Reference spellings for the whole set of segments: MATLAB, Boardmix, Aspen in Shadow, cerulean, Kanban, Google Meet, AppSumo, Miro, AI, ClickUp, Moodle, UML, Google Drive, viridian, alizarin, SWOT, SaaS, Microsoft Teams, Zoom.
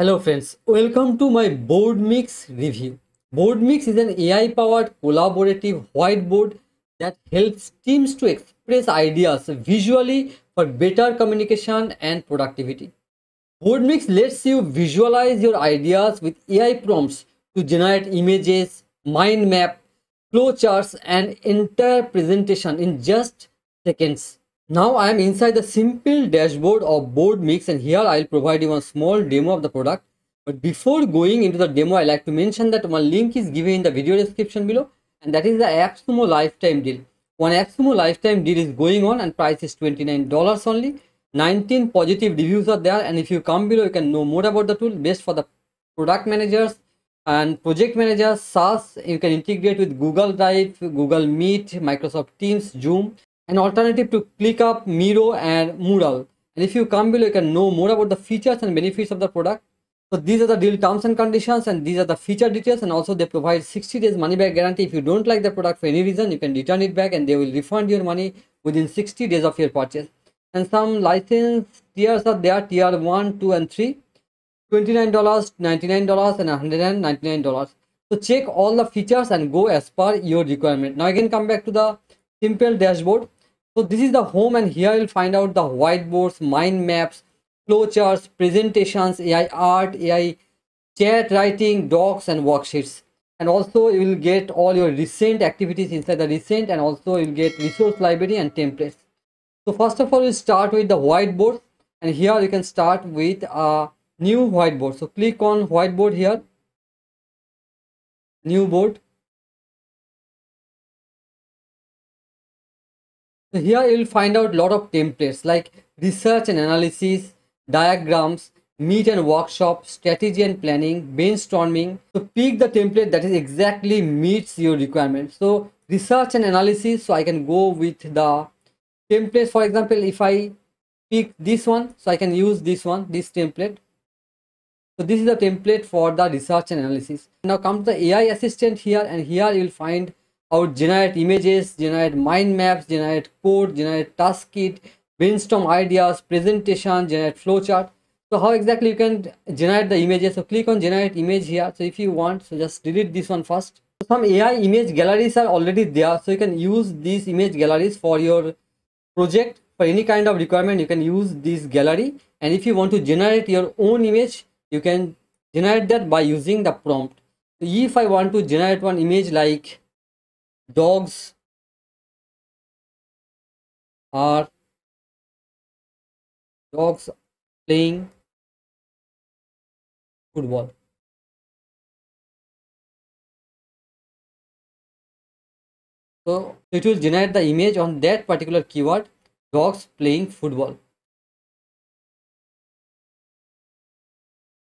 Hello friends, welcome to my Boardmix review. Boardmix is an AI-powered collaborative whiteboard that helps teams to express ideas visually for better communication and productivity. Boardmix lets you visualize your ideas with AI prompts to generate images, mind map, flowcharts and entire presentation in just seconds. Now I am inside the simple dashboard of Boardmix and here I'll provide you a small demo of the product. But before going into the demo, I like to mention that one link is given in the video description below, and that is the AppSumo lifetime deal. One AppSumo lifetime deal is going on and price is $29 only. 19 positive reviews are there, and if you come below you can know more about the tool. Best for the product managers and project managers, SaaS. You can integrate with Google Drive, Google Meet, Microsoft Teams, Zoom. An alternative to ClickUp, Miro and Moodle. And if you come below, you can know more about the features and benefits of the product. So these are the deal terms and conditions, and these are the feature details, and also they provide 60 days money back guarantee. If you don't like the product for any reason, you can return it back and they will refund your money within 60 days of your purchase. And some license tiers are there, tier 1, 2 and 3. $29, $99 and $199. So check all the features and go as per your requirement. Now again come back to the simple dashboard. So this is the home, and here you'll find out the whiteboards, mind maps, flowcharts, presentations, AI art, AI chat writing, docs and worksheets. And also you will get all your recent activities inside the recent, and also you'll get resource library and templates. So first of all, we'll start with the whiteboard, and here you can start with a new whiteboard. So click on whiteboard here, new board. So here you will find out a lot of templates like research and analysis, diagrams, meet and workshop, strategy and planning, brainstorming. So pick the template that is exactly meets your requirement. So research and analysis, so I can go with the templates. For example, if I pick this one, so I can use this one, this template. So this is the template for the research and analysis. Now come to the AI assistant here, and here you will find how generate images, generate mind maps, generate code, generate task kit, brainstorm ideas, presentation, generate flowchart. So how exactly you can generate the images? So click on generate image here. So if you want, so just delete this one first. So some AI image galleries are already there, so you can use these image galleries for your project. For any kind of requirement you can use this gallery, and if you want to generate your own image, you can generate that by using the prompt. So if I want to generate one image like dogs are playing football. So it will generate the image on that particular keyword, dogs playing football.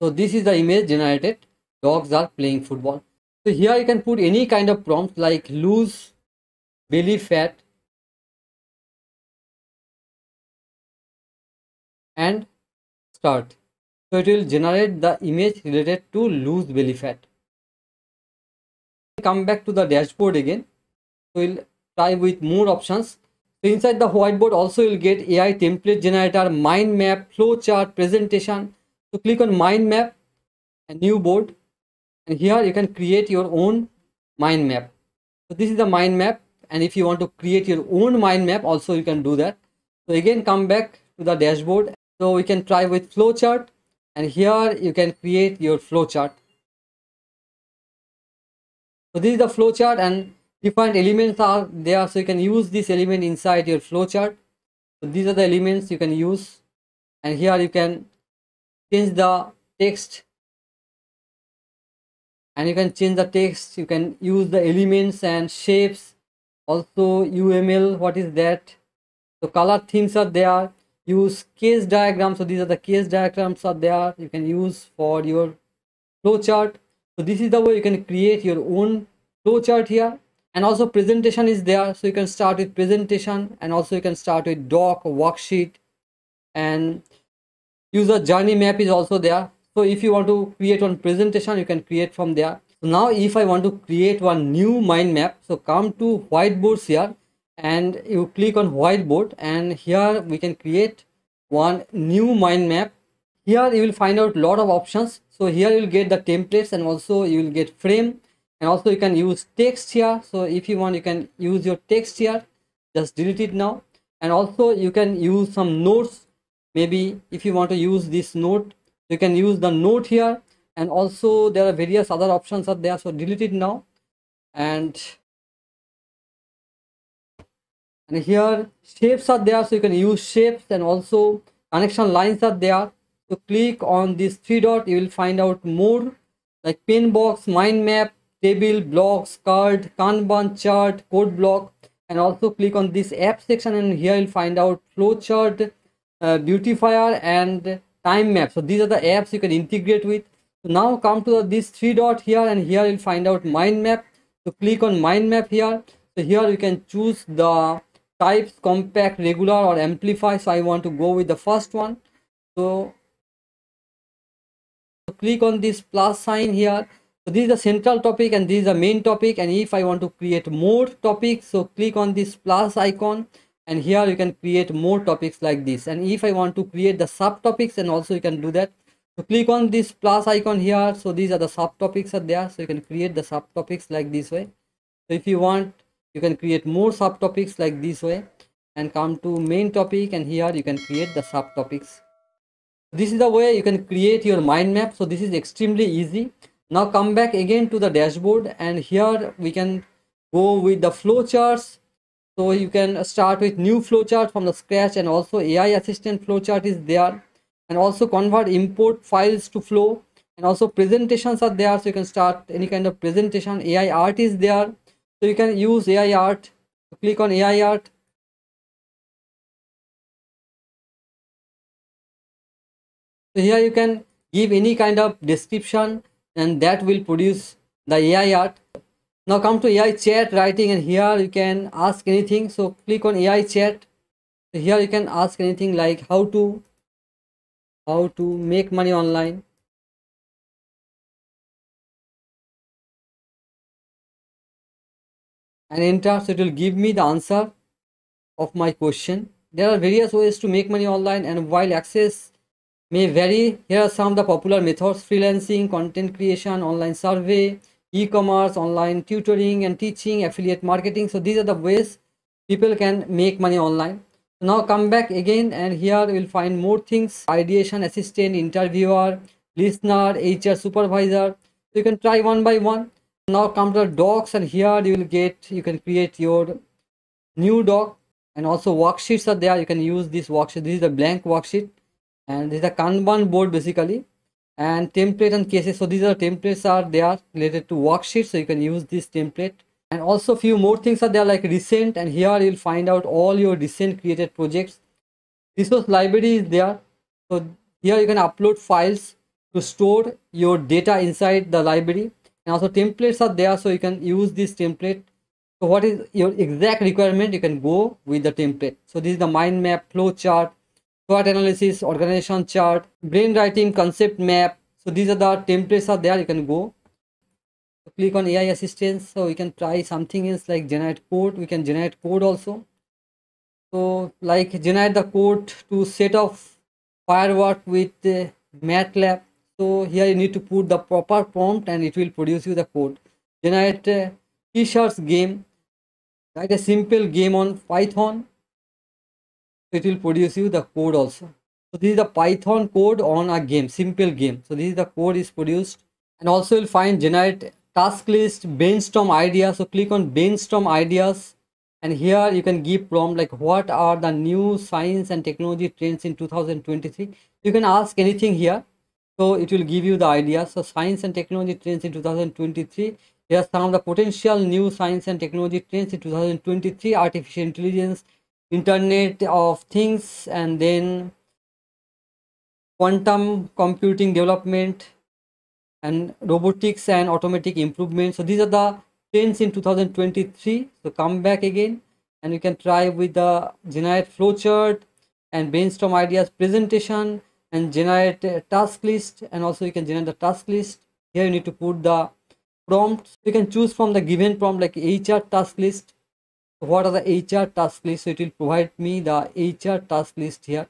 So this is the image generated, dogs are playing football. So here you can put any kind of prompt like lose belly fat and start. So it will generate the image related to lose belly fat. Come back to the dashboard again. So we'll try with more options. So inside the whiteboard also you'll get AI template generator, mind map, flowchart, presentation. So click on mind map, a new board. And here you can create your own mind map. So this is the mind map, and if you want to create your own mind map also you can do that. So again come back to the dashboard. So we can try with flowchart, and here you can create your flowchart. So this is the flowchart, and different elements are there, so you can use this element inside your flowchart. So these are the elements you can use, and here you can change the text. And you can change the text, you can use the elements and shapes, also UML, what is that? So color themes are there, use case diagrams, so these are the case diagrams are there, you can use for your flowchart. So this is the way you can create your own flowchart here, and also presentation is there, so you can start with presentation, and also you can start with doc, worksheet, and user journey map is also there. So if you want to create one presentation, you can create from there. So now if I want to create one new mind map, so come to whiteboards here, and you click on whiteboard, and here we can create one new mind map. Here you will find out lot of options. So here you will get the templates, and also you will get frame, and also you can use text here. So if you want, you can use your text here, just delete it now. And also you can use some notes. Maybe if you want to use this note, you can use the note here. And also there are various other options are there, so delete it now. And here shapes are there, so you can use shapes. And also connection lines are there, so click on this three dot. You will find out more, like pin box, mind map, table, blocks, card, kanban chart, code block. And also click on this app section, and here you'll find out flowchart, beautifier, and time map. So these are the apps you can integrate with. So now come to this three dot here, and here you'll find out mind map. So click on mind map here. So here you can choose the types, compact, regular, or amplify. So I want to go with the first one. So click on this plus sign here. So this is the central topic and this is the main topic. And if I want to create more topics, so click on this plus icon, and here you can create more topics like this. And if I want to create the subtopics, and also you can do that. So click on this plus icon here. So these are the subtopics are there, so you can create the subtopics like this way. So if you want, you can create more subtopics like this way. And come to main topic, and here you can create the subtopics. This is the way you can create your mind map. So this is extremely easy. Now come back again to the dashboard, and here we can go with the flowcharts. So you can start with new flowchart from the scratch, and also AI assistant flowchart is there, and also convert import files to flow, and also presentations are there. So you can start any kind of presentation. AI art is there, so you can use AI art. So click on AI art. So here you can give any kind of description, and that will produce the AI art. Now come to AI chat writing, and here you can ask anything. So click on AI chat. So here you can ask anything, like how to make money online. And enter, so it will give me the answer of my question. There are various ways to make money online, and while access may vary, here are some of the popular methods: freelancing, content creation, online survey, e-commerce, online tutoring and teaching, affiliate marketing. So these are the ways people can make money online. So now come back again, and here you will find more things: ideation assistant, interviewer, listener, HR supervisor. So you can try one by one. Now come to docs, and here you can create your new doc. And also worksheets are there, you can use this worksheet. This is a blank worksheet. And this is a Kanban board basically, and template and cases. So these are templates are there related to worksheets, so you can use this template. And also few more things are there, like recent, and here you'll find out all your recent created projects. Resource library is there, so here you can upload files to store your data inside the library. And also templates are there, so you can use this template. So what is your exact requirement, you can go with the template. So this is the mind map, flow chart, SWOT analysis, organization chart, brainwriting, concept map. So these are the templates are there, you can go. So click on AI assistance, so we can try something else, like generate code. We can generate code also. So like generate the code to set off firework with MATLAB. So here you need to put the proper prompt, and it will produce you the code. Generate t-shirts game. Write a simple game on Python. It will produce you the code also. So this is the Python code on a game, simple game. So this is the code is produced. And also you'll find generate task list, brainstorm ideas. So click on brainstorm ideas, and here you can give prompt like what are the new science and technology trends in 2023. You can ask anything here, so it will give you the idea. So science and technology trends in 2023. Here are some of the potential new science and technology trends in 2023: artificial intelligence, Internet of Things, and then quantum computing development, and robotics and automatic improvement. So these are the trends in 2023. So come back again, and you can try with the generate flowchart and brainstorm ideas, presentation, and generate a task list. And also you can generate the task list. Here you need to put the prompt. You can choose from the given prompt, like HR task list. What are the HR task list? So it will provide me the HR task list here.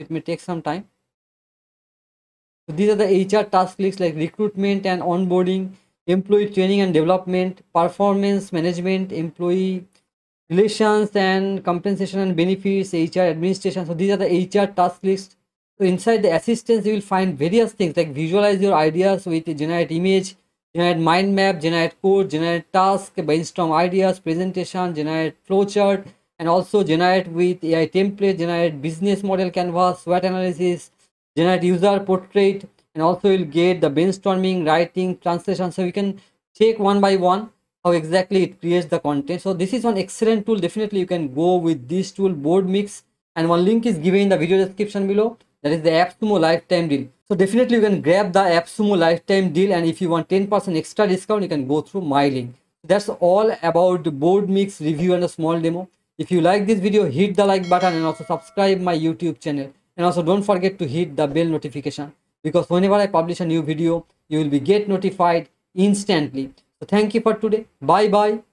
It may take some time. So these are the HR task lists like recruitment and onboarding, employee training and development, performance management, employee relations and compensation and benefits, HR administration. So these are the HR task lists. So inside the assistance, you will find various things like visualize your ideas with generate image, generate mind map, generate code, generate task, brainstorm ideas, presentation, generate flowchart, and also generate with AI template, generate business model canvas, SWOT analysis, generate user portrait, and also you'll get the brainstorming, writing, translation. So you can check one by one how exactly it creates the content. So this is one excellent tool. Definitely you can go with this tool, Boardmix, and one link is given in the video description below. That is the AppSumo lifetime deal. So definitely you can grab the AppSumo lifetime deal, and if you want 10% extra discount, you can go through my link. That's all about Boardmix review and a small demo. If you like this video, hit the like button and also subscribe my YouTube channel. And also don't forget to hit the bell notification, because whenever I publish a new video, you will be get notified instantly. So thank you for today. Bye bye.